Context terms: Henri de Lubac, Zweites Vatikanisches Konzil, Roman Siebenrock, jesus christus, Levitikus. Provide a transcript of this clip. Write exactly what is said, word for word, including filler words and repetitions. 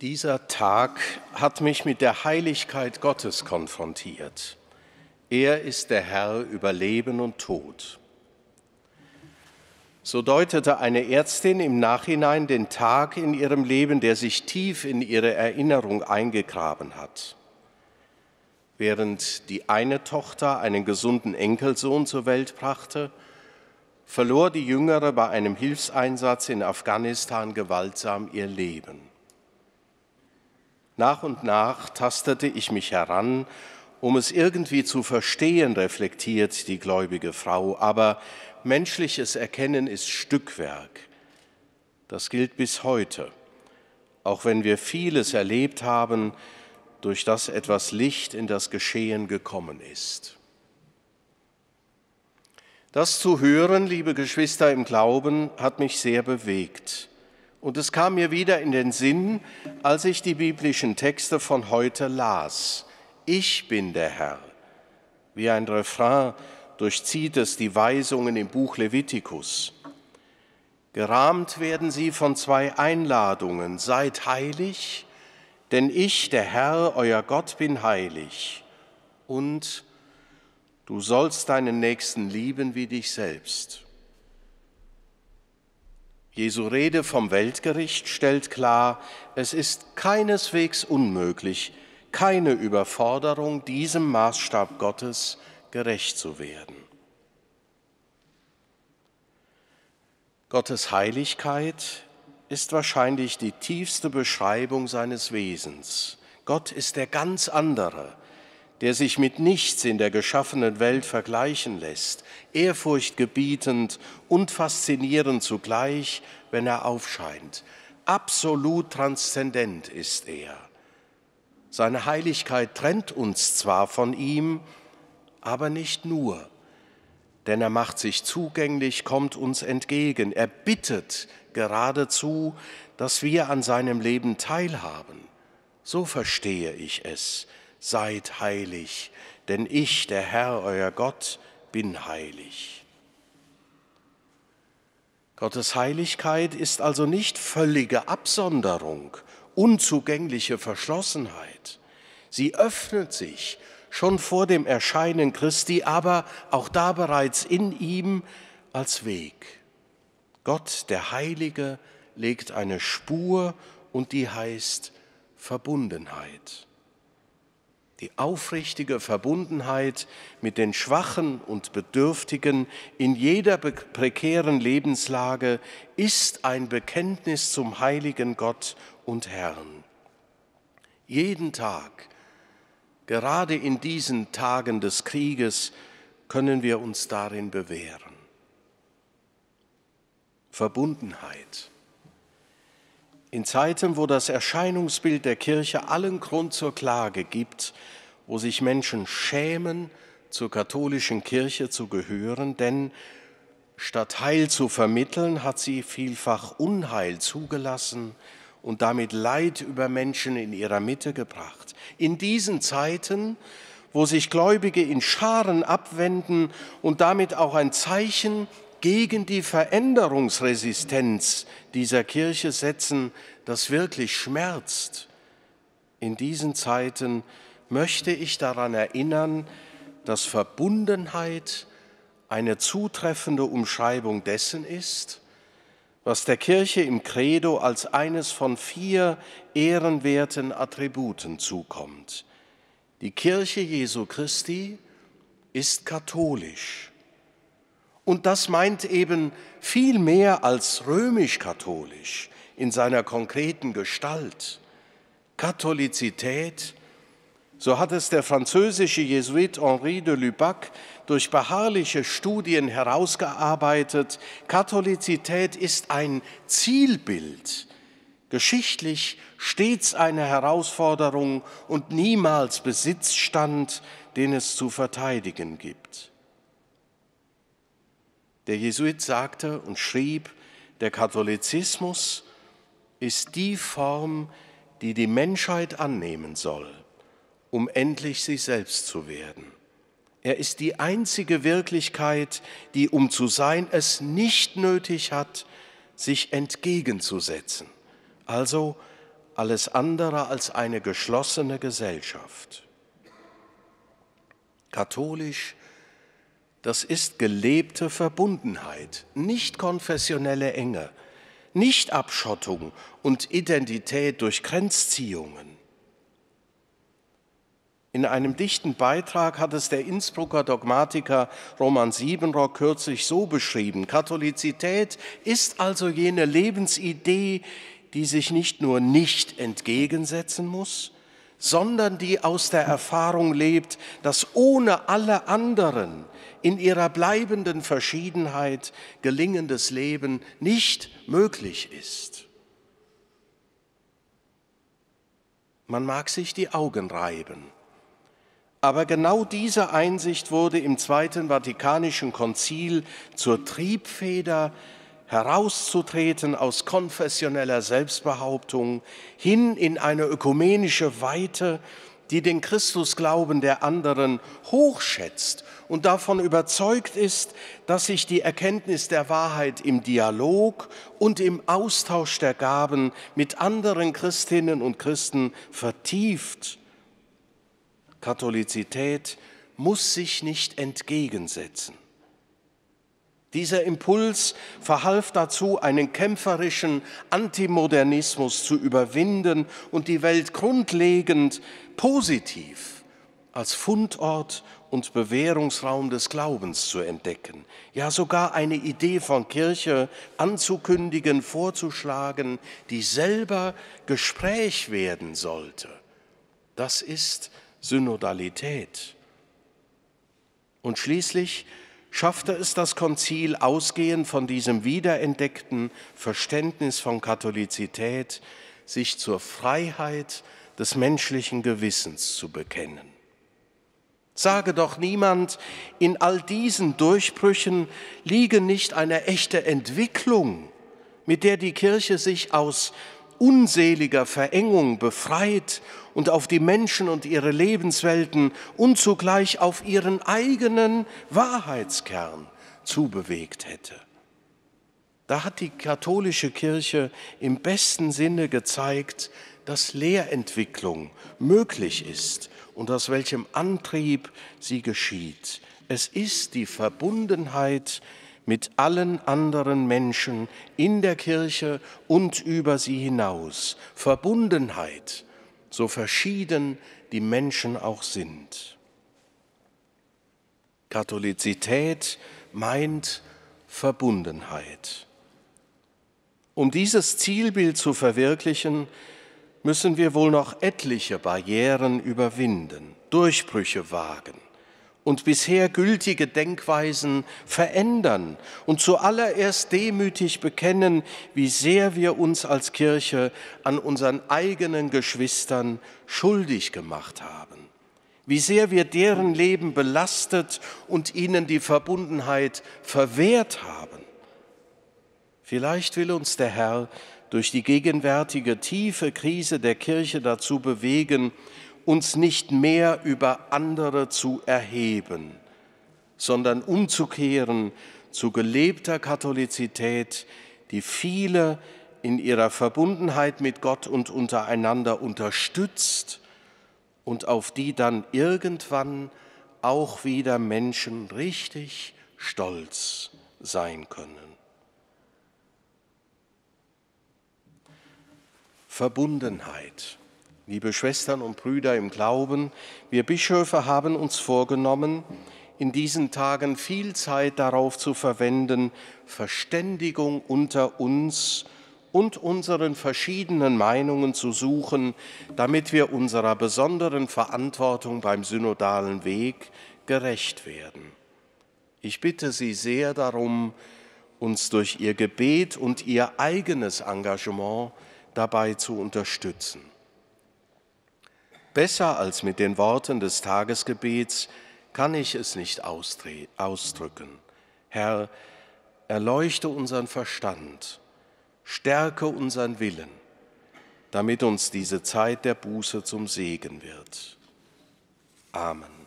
Dieser Tag hat mich mit der Heiligkeit Gottes konfrontiert. Er ist der Herr über Leben und Tod. So deutete eine Ärztin im Nachhinein den Tag in ihrem Leben, der sich tief in ihre Erinnerung eingegraben hat. Während die eine Tochter einen gesunden Enkelsohn zur Welt brachte, verlor die Jüngere bei einem Hilfseinsatz in Afghanistan gewaltsam ihr Leben. Nach und nach tastete ich mich heran, um es irgendwie zu verstehen, reflektiert die gläubige Frau. Aber menschliches Erkennen ist Stückwerk. Das gilt bis heute, auch wenn wir vieles erlebt haben, durch das etwas Licht in das Geschehen gekommen ist. Das zu hören, liebe Geschwister im Glauben, hat mich sehr bewegt. Und es kam mir wieder in den Sinn, als ich die biblischen Texte von heute las. Ich bin der Herr. Wie ein Refrain durchzieht es die Weisungen im Buch Levitikus. Gerahmt werden sie von zwei Einladungen. Seid heilig, denn ich, der Herr, euer Gott, bin heilig. Und du sollst deinen Nächsten lieben wie dich selbst. Jesu Rede vom Weltgericht stellt klar, es ist keineswegs unmöglich, keine Überforderung, diesem Maßstab Gottes gerecht zu werden. Gottes Heiligkeit ist wahrscheinlich die tiefste Beschreibung seines Wesens. Gott ist der ganz andere, der sich mit nichts in der geschaffenen Welt vergleichen lässt, ehrfurchtgebietend und faszinierend zugleich, wenn er aufscheint. Absolut transzendent ist er. Seine Heiligkeit trennt uns zwar von ihm, aber nicht nur, denn er macht sich zugänglich, kommt uns entgegen. Er bittet geradezu, dass wir an seinem Leben teilhaben. So verstehe ich es. Seid heilig, denn ich, der Herr, euer Gott, bin heilig. Gottes Heiligkeit ist also nicht völlige Absonderung, unzugängliche Verschlossenheit. Sie öffnet sich schon vor dem Erscheinen Christi, aber auch da bereits in ihm als Weg. Gott, der Heilige, legt eine Spur und die heißt Verbundenheit. Die aufrichtige Verbundenheit mit den Schwachen und Bedürftigen in jeder prekären Lebenslage ist ein Bekenntnis zum heiligen Gott und Herrn. Jeden Tag, gerade in diesen Tagen des Krieges, können wir uns darin bewähren. Verbundenheit. In Zeiten, wo das Erscheinungsbild der Kirche allen Grund zur Klage gibt, wo sich Menschen schämen, zur katholischen Kirche zu gehören, denn statt Heil zu vermitteln, hat sie vielfach Unheil zugelassen und damit Leid über Menschen in ihrer Mitte gebracht. In diesen Zeiten, wo sich Gläubige in Scharen abwenden und damit auch ein Zeichen gegen die Veränderungsresistenz dieser Kirche setzen, das wirklich schmerzt. In diesen Zeiten möchte ich daran erinnern, dass Verbundenheit eine zutreffende Umschreibung dessen ist, was der Kirche im Credo als eines von vier ehrenwerten Attributen zukommt. Die Kirche Jesu Christi ist katholisch. Und das meint eben viel mehr als römisch-katholisch in seiner konkreten Gestalt. Katholizität, so hat es der französische Jesuit Henri de Lubac durch beharrliche Studien herausgearbeitet, Katholizität ist ein Zielbild, geschichtlich stets eine Herausforderung und niemals Besitzstand, den es zu verteidigen gibt. Der Jesuit sagte und schrieb, der Katholizismus ist die Form, die die Menschheit annehmen soll, um endlich sie selbst zu werden. Er ist die einzige Wirklichkeit, die, um zu sein, es nicht nötig hat, sich entgegenzusetzen, also alles andere als eine geschlossene Gesellschaft. Katholisch, das ist gelebte Verbundenheit, nicht konfessionelle Enge, nicht Abschottung und Identität durch Grenzziehungen. In einem dichten Beitrag hat es der Innsbrucker Dogmatiker Roman Siebenrock kürzlich so beschrieben: Katholizität ist also jene Lebensidee, die sich nicht nur nicht entgegensetzen muss, sondern die aus der Erfahrung lebt, dass ohne alle anderen in ihrer bleibenden Verschiedenheit gelingendes Leben nicht möglich ist. Man mag sich die Augen reiben. Aber genau diese Einsicht wurde im Zweiten Vatikanischen Konzil zur Triebfeder, herauszutreten aus konfessioneller Selbstbehauptung hin in eine ökumenische Weite, die den Christusglauben der anderen hochschätzt und davon überzeugt ist, dass sich die Erkenntnis der Wahrheit im Dialog und im Austausch der Gaben mit anderen Christinnen und Christen vertieft. Katholizität muss sich nicht entgegensetzen. Dieser Impuls verhalf dazu, einen kämpferischen Antimodernismus zu überwinden und die Welt grundlegend positiv als Fundort und Bewährungsraum des Glaubens zu entdecken, ja sogar eine Idee von Kirche anzukündigen, vorzuschlagen, die selber Gespräch werden sollte. Das ist Synodalität. Und schließlich schaffte es das Konzil, ausgehend von diesem wiederentdeckten Verständnis von Katholizität, sich zur Freiheit des menschlichen Gewissens zu bekennen. Sage doch niemand, in all diesen Durchbrüchen liege nicht eine echte Entwicklung, mit der die Kirche sich aus unseliger Verengung befreit und auf die Menschen und ihre Lebenswelten und zugleich auf ihren eigenen Wahrheitskern zubewegt hätte. Da hat die katholische Kirche im besten Sinne gezeigt, dass Lehrentwicklung möglich ist und aus welchem Antrieb sie geschieht. Es ist die Verbundenheit mit allen anderen Menschen in der Kirche und über sie hinaus. Verbundenheit, so verschieden die Menschen auch sind. Katholizität meint Verbundenheit. Um dieses Zielbild zu verwirklichen, müssen wir wohl noch etliche Barrieren überwinden, Durchbrüche wagen und bisher gültige Denkweisen verändern und zuallererst demütig bekennen, wie sehr wir uns als Kirche an unseren eigenen Geschwistern schuldig gemacht haben, wie sehr wir deren Leben belastet und ihnen die Verbundenheit verwehrt haben. Vielleicht will uns der Herr durch die gegenwärtige tiefe Krise der Kirche dazu bewegen, uns nicht mehr über andere zu erheben, sondern umzukehren zu gelebter Katholizität, die viele in ihrer Verbundenheit mit Gott und untereinander unterstützt und auf die dann irgendwann auch wieder Menschen richtig stolz sein können. Verbundenheit. Liebe Schwestern und Brüder im Glauben, wir Bischöfe haben uns vorgenommen, in diesen Tagen viel Zeit darauf zu verwenden, Verständigung unter uns und unseren verschiedenen Meinungen zu suchen, damit wir unserer besonderen Verantwortung beim synodalen Weg gerecht werden. Ich bitte Sie sehr darum, uns durch Ihr Gebet und Ihr eigenes Engagement dabei zu unterstützen. Besser als mit den Worten des Tagesgebets kann ich es nicht ausdrücken. Herr, erleuchte unseren Verstand, stärke unseren Willen, damit uns diese Zeit der Buße zum Segen wird. Amen.